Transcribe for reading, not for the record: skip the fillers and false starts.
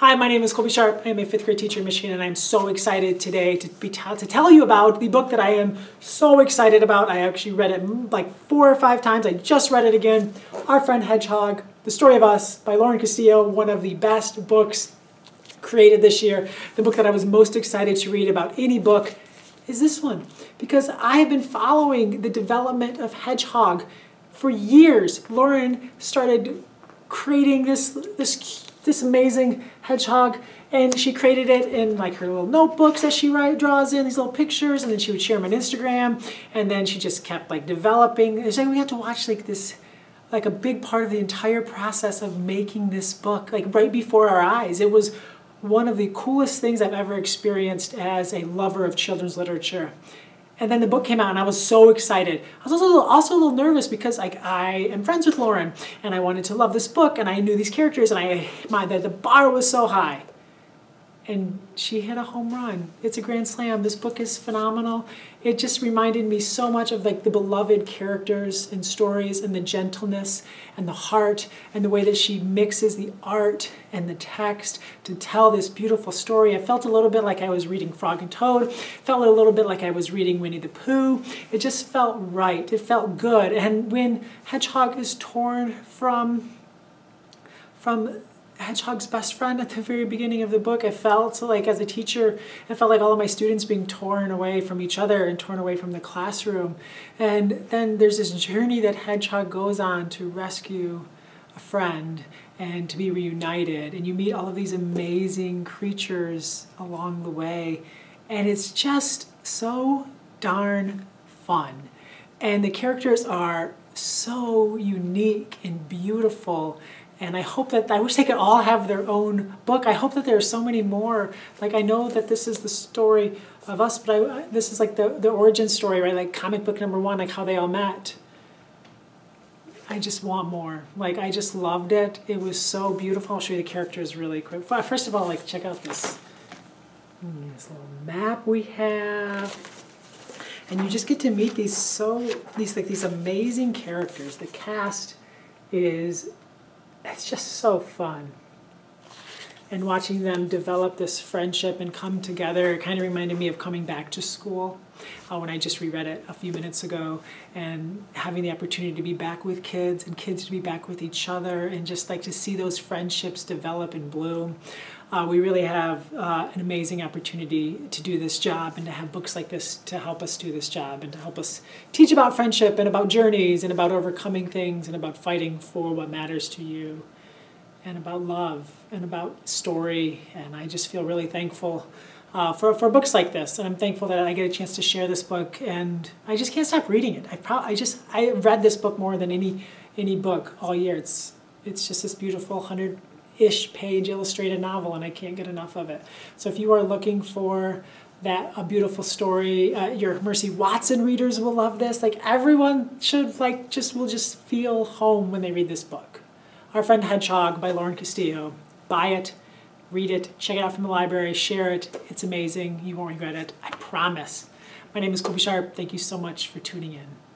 Hi, my name is Colby Sharp. I am a 5th grade teacher in Michigan, and I'm so excited today to tell you about the book that I am so excited about. I actually read it like 4 or 5 times. I just read it again. Our Friend Hedgehog, The Story of Us by Lauren Castillo, one of the best books created this year. The book that I was most excited to read about any book is this one, because I have been following the development of Hedgehog for years. Lauren started creating this amazing hedgehog, and she created it in like her little notebooks that she draws in, these little pictures, and then she would share them on Instagram, and then she just kept like developing. It's like we had to watch like this, like a big part of the entire process of making this book, like right before our eyes. It was one of the coolest things I've ever experienced as a lover of children's literature. And then the book came out, and I was so excited. I was also a little nervous, because like I am friends with Lauren, and I wanted to love this book, and I knew these characters, and the bar was so high. And she hit a home run. It's a grand slam. This book is phenomenal. It just reminded me so much of like the beloved characters and stories, and the gentleness and the heart, and the way that she mixes the art and the text to tell this beautiful story. I felt a little bit like I was reading Frog and Toad. Felt a little bit like I was reading Winnie the Pooh. It just felt right. It felt good. And when Hedgehog is torn from Hedgehog's best friend at the very beginning of the book, I felt like, as a teacher, I felt like all of my students being torn away from each other and torn away from the classroom. And then there's this journey that Hedgehog goes on to rescue a friend and to be reunited, and you meet all of these amazing creatures along the way, and it's just so darn fun. And the characters are so unique and beautiful. And I hope that, I wish they could all have their own book. I hope that there are so many more. Like, I know that this is the story of us, but this is like the origin story, right? Like comic book #1, like how they all met. I just want more. Like, I just loved it. It was so beautiful. I'll show you the characters really quick. First of all, like, check out this little map we have. And you just get to meet these amazing characters. The cast is, it's just so fun. And watching them develop this friendship and come together, it kind of reminded me of coming back to school when I just reread it a few minutes ago, and having the opportunity to be back with kids, and kids to be back with each other, and just like to see those friendships develop and bloom. We really have an amazing opportunity to do this job, and to have books like this to help us do this job, and to help us teach about friendship, and about journeys, and about overcoming things, and about fighting for what matters to you, and about love, and about story. And I just feel really thankful for books like this, and I'm thankful that I get a chance to share this book, and I just can't stop reading it. I read this book more than any book all year. It's just this beautiful 100-ish page illustrated novel, and I can't get enough of it. So if you are looking for a beautiful story, your Mercy Watson readers will love this. Like, everyone should will just feel home when they read this book. Our Friend Hedgehog by Lauren Castillo. Buy it, read it, check it out from the library, share it. It's amazing. You won't regret it. I promise. My name is Colby Sharp. Thank you so much for tuning in.